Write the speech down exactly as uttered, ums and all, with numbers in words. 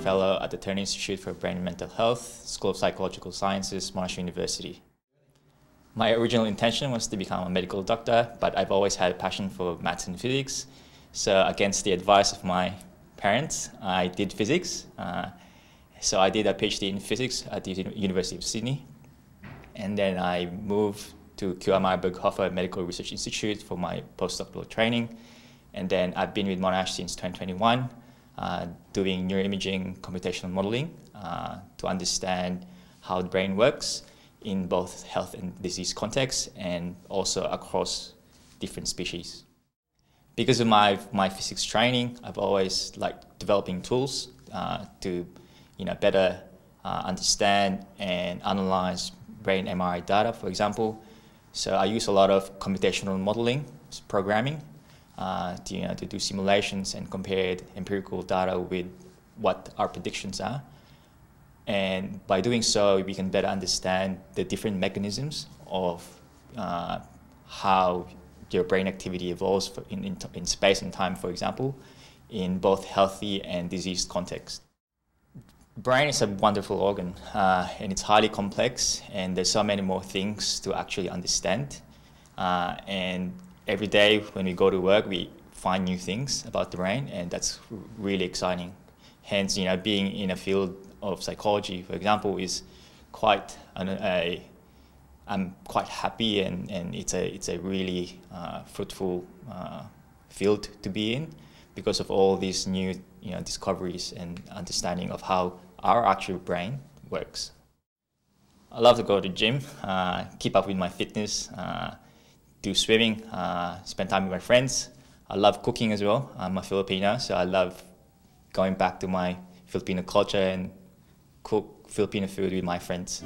Fellow at the Turner Institute for Brain and Mental Health, School of Psychological Sciences, Monash University. My original intention was to become a medical doctor, but I've always had a passion for maths and physics. So against the advice of my parents, I did physics. Uh, so I did a PhD in physics at the University of Sydney. And then I moved to Q I M R Berghofer Medical Research Institute for my postdoctoral training. And then I've been with Monash since twenty twenty-one, uh, doing neuroimaging computational modeling uh, to understand how the brain works in both health and disease contexts, and also across different species. Because of my, my physics training, I've always liked developing tools uh, to you know, better uh, understand and analyze brain M R I data, for example. So I use a lot of computational modeling, programming, uh, to, you know, to do simulations and compare empirical data with what our predictions are. And by doing so, we can better understand the different mechanisms of uh, how your brain activity evolves for in, in, in space and time, for example, in both healthy and diseased contexts. Brain is a wonderful organ, uh, and it's highly complex, and there's so many more things to actually understand. Uh, and every day when we go to work, we find new things about the brain, and that's really exciting. Hence, you know, being in a field of psychology, for example, is quite an, a, I'm quite happy, and, and it's a it's a really uh, fruitful uh, field to be in because of all these new you know discoveries and understanding of how our actual brain works. I love to go to the gym, uh, keep up with my fitness, uh, do swimming, uh, spend time with my friends. I love cooking as well. I'm a Filipino, so I love going back to my Filipino culture and cook Filipino food with my friends.